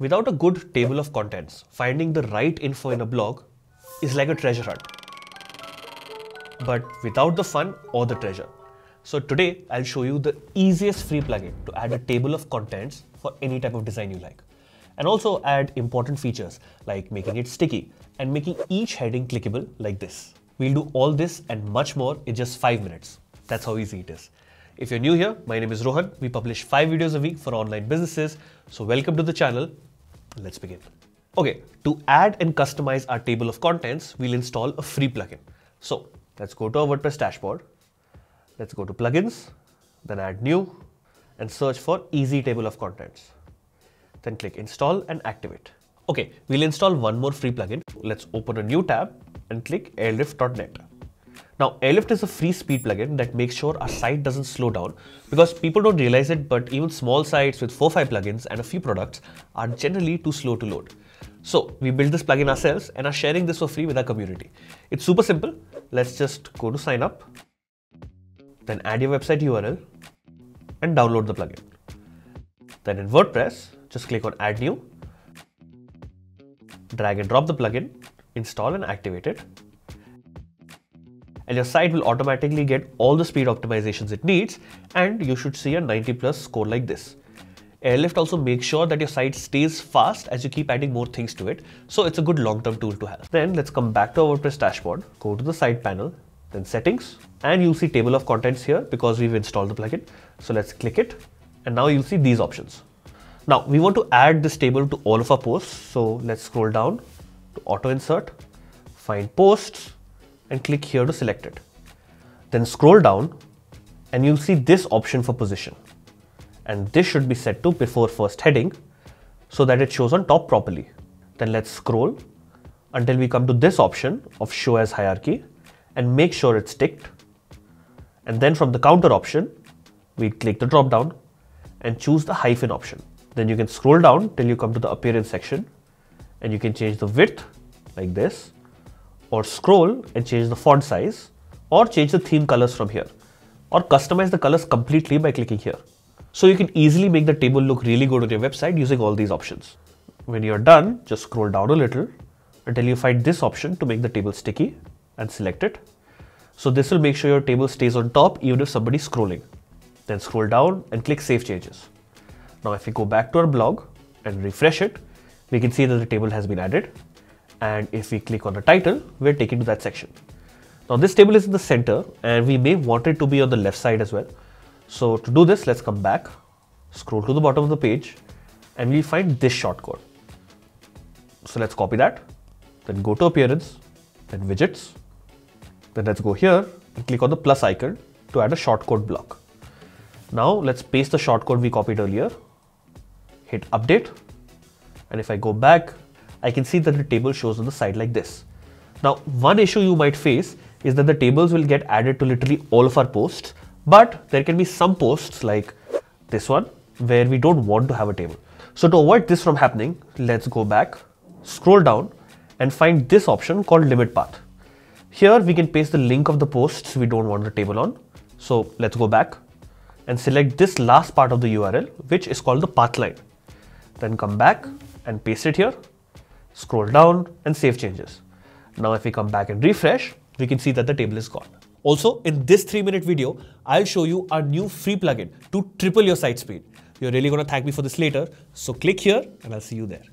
Without a good table of contents, finding the right info in a blog is like a treasure hunt, but without the fun or the treasure. So today I'll show you the easiest free plugin to add a table of contents for any type of design you like, and also add important features like making it sticky and making each heading clickable like this. We'll do all this and much more in just 5 minutes. That's how easy it is. If you're new here, my name is Rohan. We publish 5 videos a week for online businesses. So welcome to the channel. Let's begin. Okay, to add and customize our table of contents, we'll install a free plugin. So let's go to our WordPress dashboard. Let's go to plugins, then add new and search for Easy Table of Contents. Then click install and activate. Okay, we'll install one more free plugin. Let's open a new tab and click airlift.net. Now, Airlift is a free speed plugin that makes sure our site doesn't slow down, because people don't realize it, but even small sites with 4-5 plugins and a few products are generally too slow to load. So we built this plugin ourselves and are sharing this for free with our community. It's super simple. Let's just go to sign up, then add your website URL and download the plugin. Then in WordPress, just click on add new, drag and drop the plugin, install and activate it. And your site will automatically get all the speed optimizations it needs, and you should see a 90+ score like this. Airlift also makes sure that your site stays fast as you keep adding more things to it, so it's a good long-term tool to have. Then let's come back to our WordPress dashboard, go to the site panel, then settings, and you'll see table of contents here because we've installed the plugin. So let's click it, and now you'll see these options. Now we want to add this table to all of our posts, so let's scroll down to auto insert, find posts, and click here to select it. Then scroll down and you'll see this option for position. And this should be set to before first heading so that it shows on top properly. Then let's scroll until we come to this option of show as hierarchy and make sure it's ticked. And then from the counter option, we click the drop down and choose the hyphen option. Then you can scroll down till you come to the appearance section and you can change the width like this, or scroll and change the font size, or change the theme colors from here, or customize the colors completely by clicking here. So you can easily make the table look really good on your website using all these options. When you're done, just scroll down a little until you find this option to make the table sticky and select it. So this will make sure your table stays on top even if somebody's scrolling. Then scroll down and click save changes. Now if we go back to our blog and refresh it, we can see that the table has been added. And if we click on the title, we're taken to that section. Now this table is in the center and we may want it to be on the left side as well. So to do this, let's come back, scroll to the bottom of the page, and we'll find this shortcode. So let's copy that, then go to appearance, then widgets, then let's go here and click on the plus icon to add a shortcode block. Now let's paste the shortcode we copied earlier, hit update, and if I go back, I can see that the table shows on the side like this. Now, one issue you might face is that the tables will get added to literally all of our posts, but there can be some posts like this one where we don't want to have a table. So to avoid this from happening, let's go back, scroll down and find this option called limit path. Here we can paste the link of the posts we don't want the table on. So let's go back and select this last part of the URL, which is called the path line. Then come back and paste it here. Scroll down and save changes. Now if we come back and refresh, we can see that the table is gone. Also, in this 3-minute video, I'll show you our new free plugin to triple your site speed. You're really gonna thank me for this later. So click here and I'll see you there.